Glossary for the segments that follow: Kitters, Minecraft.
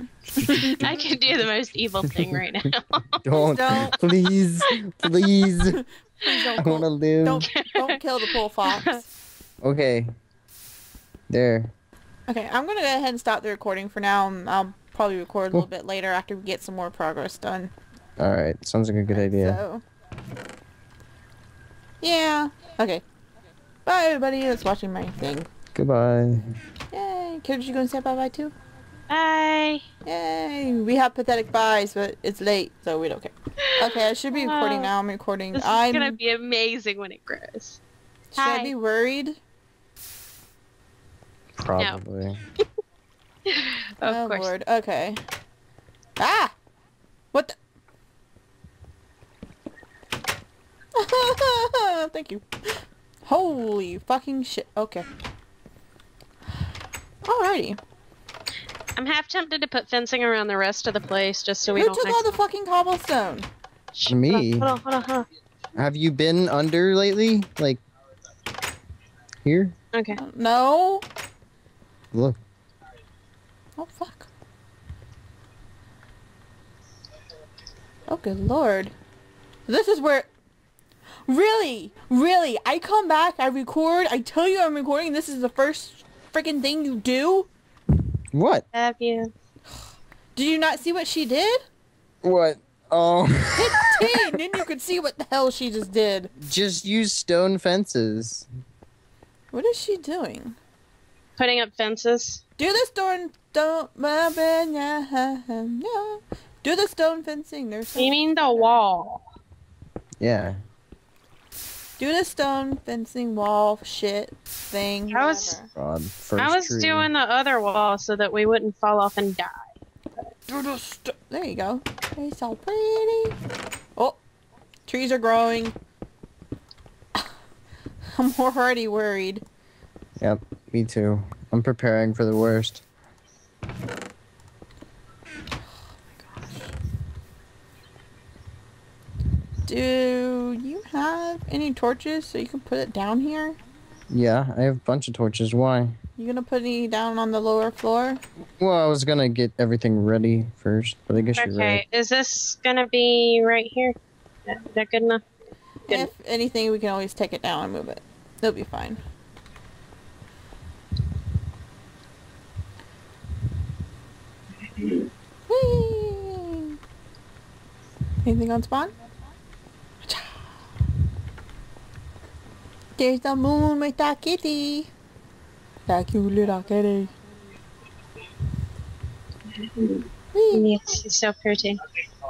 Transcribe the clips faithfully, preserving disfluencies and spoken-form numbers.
I can do the most evil thing right now. Don't, don't. Please, please. Please don't I want to live. Don't, don't kill the poor fox. Okay. There. Okay, I'm going to go ahead and stop the recording for now. And I'll probably record a little bit later after we get some more progress done. Alright, sounds like a good idea. So, yeah. Okay. Bye, everybody that's watching my thing. Goodbye. Yay. Kitters, you going to say bye-bye, too? Bye. Yay. We have pathetic byes, but it's late, so we don't care. Okay, I should be wow. recording now. I'm recording. This I'm... is going to be amazing when it grows. Should Hi. I be worried? Probably. No. of oh, course. Lord. Okay. Ah! What the? Thank you. Holy fucking shit. Okay. Alrighty. I'm half tempted to put fencing around the rest of the place just so we Who don't... Who took all the fucking cobblestone? Me. Hold on, hold on, hold on. Have you been under lately? Like... Here? Okay. No. Look. Oh, fuck. Oh, good lord. This is where... Really? Really? I come back, I record, I tell you I'm recording, this is the first freaking thing you do? What? Have you? Did you not see what she did? What? Oh. Hit T, then you could see what the hell she just did. Just use stone fences. What is she doing? Putting up fences. Do the stone don't do the stone fencing. There's you mean the wall? Yeah. Do the stone fencing wall shit thing. I was God, first I was tree. doing the other wall so that we wouldn't fall off and die. Do the st there you go. It's so pretty. Oh, trees are growing. I'm already worried. Yep, me too. I'm preparing for the worst. Oh my gosh. Do you have any torches so you can put it down here? Yeah, I have a bunch of torches. Why? You gonna put any down on the lower floor? Well, I was gonna get everything ready first, but I guess okay. you're right. Okay, is this gonna be right here? Is that good enough? Good. If anything, we can always take it down and move it. It'll be fine. Whee! Anything on spawn? There's the moon with that kitty. That cute little kitty. Whee! She's so pretty.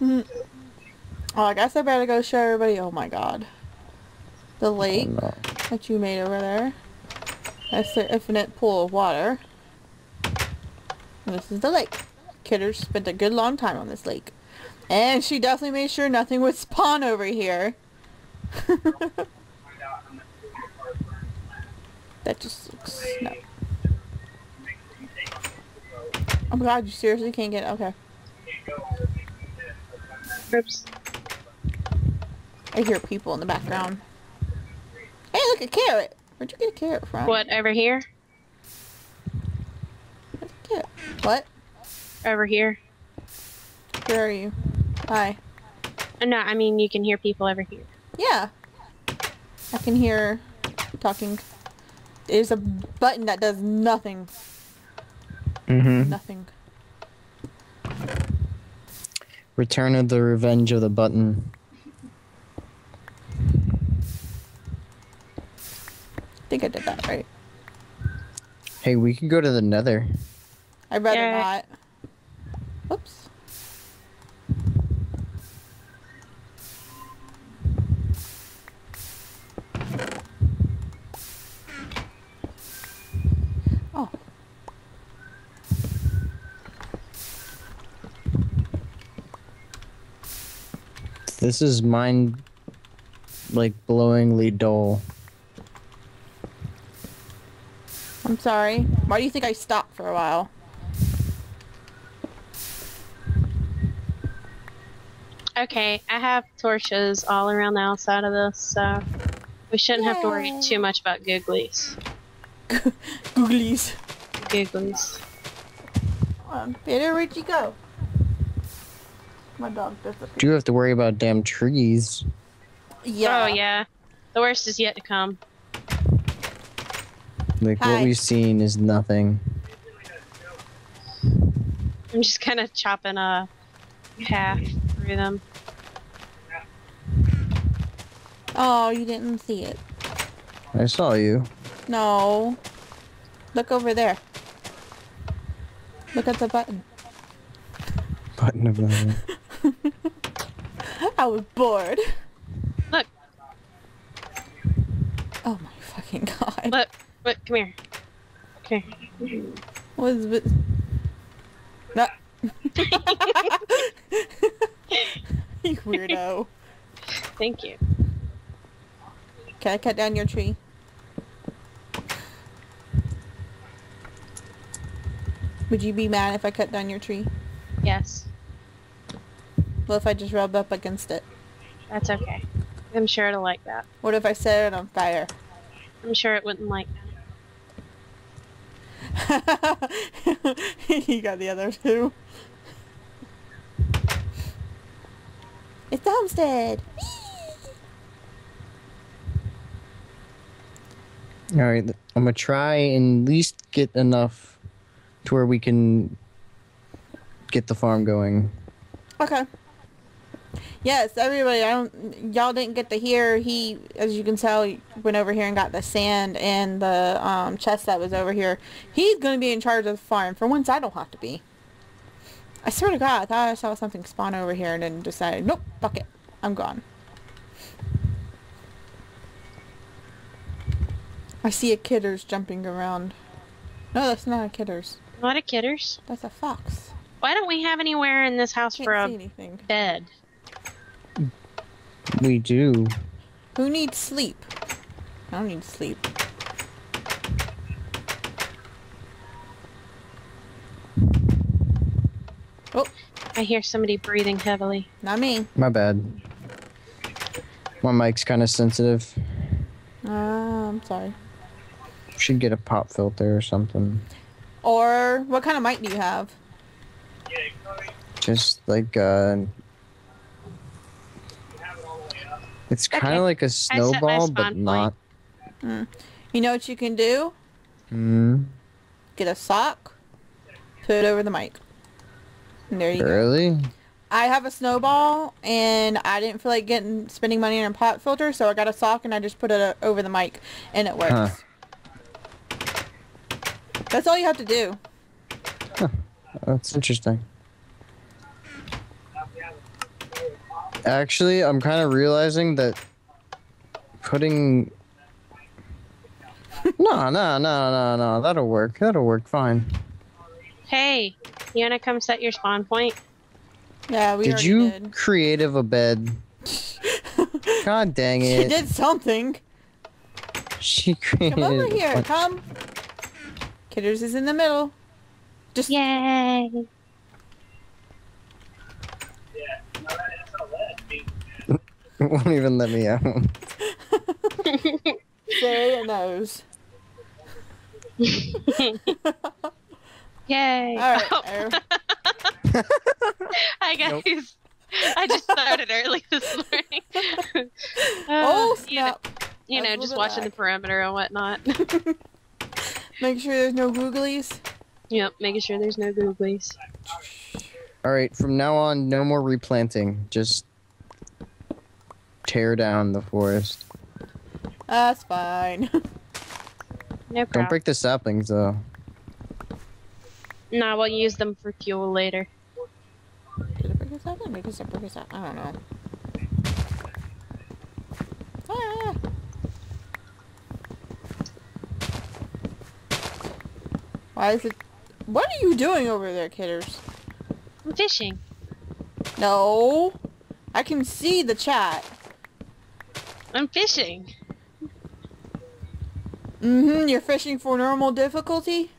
Mm-hmm. Oh, I guess I better go show everybody. Oh my god. The lake oh, no. that you made over there. That's the infinite pool of water. And this is the lake. Kitters spent a good long time on this lake. And she definitely made sure nothing would spawn over here. That just looks... No. Oh my god, you seriously can't get... Okay. Oops. I hear people in the background. Hey, look, a carrot! Where'd you get a carrot from? What, over here? Where's a carrot? What? Over here. Where are you? Hi. No, I mean, you can hear people over here. Yeah. I can hear talking. There's a button that does nothing. Mm-hmm. Nothing. Return of the Revenge of the Button. I think I did that right. Hey, we can go to the Nether. I'd rather yeah. not. Oops. Oh. This is mind, like, blowingly dull. I'm sorry. Why do you think I stopped for a while? Okay, I have torches all around the outside of this, so we shouldn't Yay. have to worry too much about googlies. googlies. Googlies. on, Peter, where'd you go? My dog disappeared. Do you have to worry about damn trees? Yeah. Oh, yeah. The worst is yet to come. Like, Hi. What we've seen is nothing. I'm just kind of chopping a path through them. Oh, you didn't see it. I saw you. No. Look over there. Look at the button. Button of the... I was bored. Look. Oh my fucking god. Look. Look. Come here. Okay. What is this? No. You weirdo. Thank you. Can I cut down your tree? Would you be mad if I cut down your tree? Yes. Well, if I just rub up against it? That's okay. I'm sure it'll like that. What if I set it on fire? I'm sure it wouldn't like that. You got the other two. It's the homestead! Alright, I'm gonna try and at least get enough to where we can get the farm going. Okay. Yes, everybody, I don't, y'all didn't get to hear, he, as you can tell, went over here and got the sand and the um, chest that was over here. He's going to be in charge of the farm. For once, I don't have to be. I swear to God, I thought I saw something spawn over here and then decided, nope, fuck it, I'm gone. I see a Kitters jumping around. No, that's not a Kitters. Not a Kitters. That's a fox. Why don't we have anywhere in this house for a bed? We do. Who needs sleep? I don't need sleep. Oh, I hear somebody breathing heavily. Not me. My bad. My mic's kind of sensitive. Uh, I'm sorry. Should get a pop filter or something. Or what kind of mic do you have? Just like uh it's kind of okay. Like a snowball, but not. Mm. You know what you can do? Mm. Get a sock, put it over the mic. And there you really? go. Really? I have a snowball, and I didn't feel like getting spending money on a pop filter, so I got a sock and I just put it over the mic, and it works. Huh. That's all you have to do. Huh. That's interesting. Actually, I'm kind of realizing that putting... No, no, no, no, no. That'll work. That'll work fine. Hey, you want to come set your spawn point? Yeah, we did. Did you did. creative a bed? God dang it. She did something. She created... Come over here. What? Come. Kitters is in the middle. Just yay! It won't even let me out. Say it knows. Yay! All right. Oh. Hi guys. Nope. I just started early this morning. uh, oh snap! You know, you know just watching lag. the perimeter and whatnot. Make sure there's no googlies. Yep, making sure there's no googlies. Alright, from now on, no more replanting. Just tear down the forest. That's fine. No problem. Don't break the saplings, though. Nah, we'll use them for fuel later. Did it break a sapling? Did it break a sapling? I don't know. Ah! Why is it? What are you doing over there, Kitters? I'm fishing. No, I can see the chat. I'm fishing. Mm-hmm. You're fishing for normal difficulty.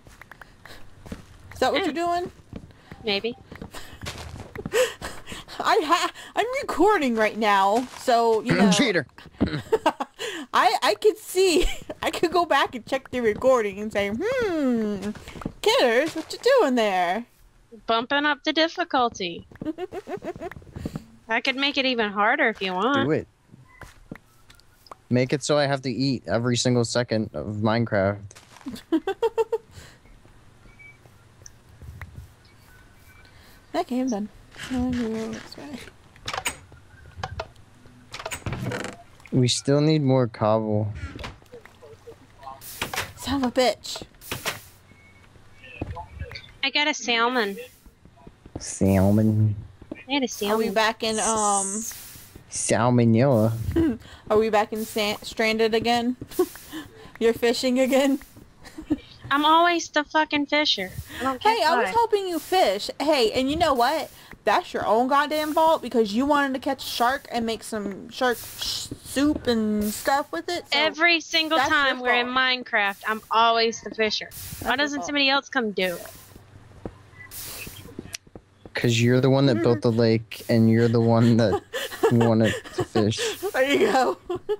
Is that what yeah. you're doing? Maybe. I ha I'm recording right now, so you know. Cheater. I I could see. I could go back and check the recording and say, hmm, Kitters, what you doing there? bumping up the difficulty. I could make it even harder if you want. Do it. Make it so I have to eat every single second of Minecraft. Okay, I'm done. We still need more cobble. Son of a bitch. I got a salmon. Salmon. I had a salmon. Are we back in, um... Salmonella. Are we back in sand stranded again? You're fishing again? I'm always the fucking fisher. I don't hey, I was helping you fish. Hey, and you know what? That's your own goddamn fault because you wanted to catch a shark and make some shark sh soup and stuff with it. So every single time we're in Minecraft, I'm always the fisher. That's Why doesn't somebody else come do it? Because you're the one that built the lake and you're the one that wanted to fish. There you go.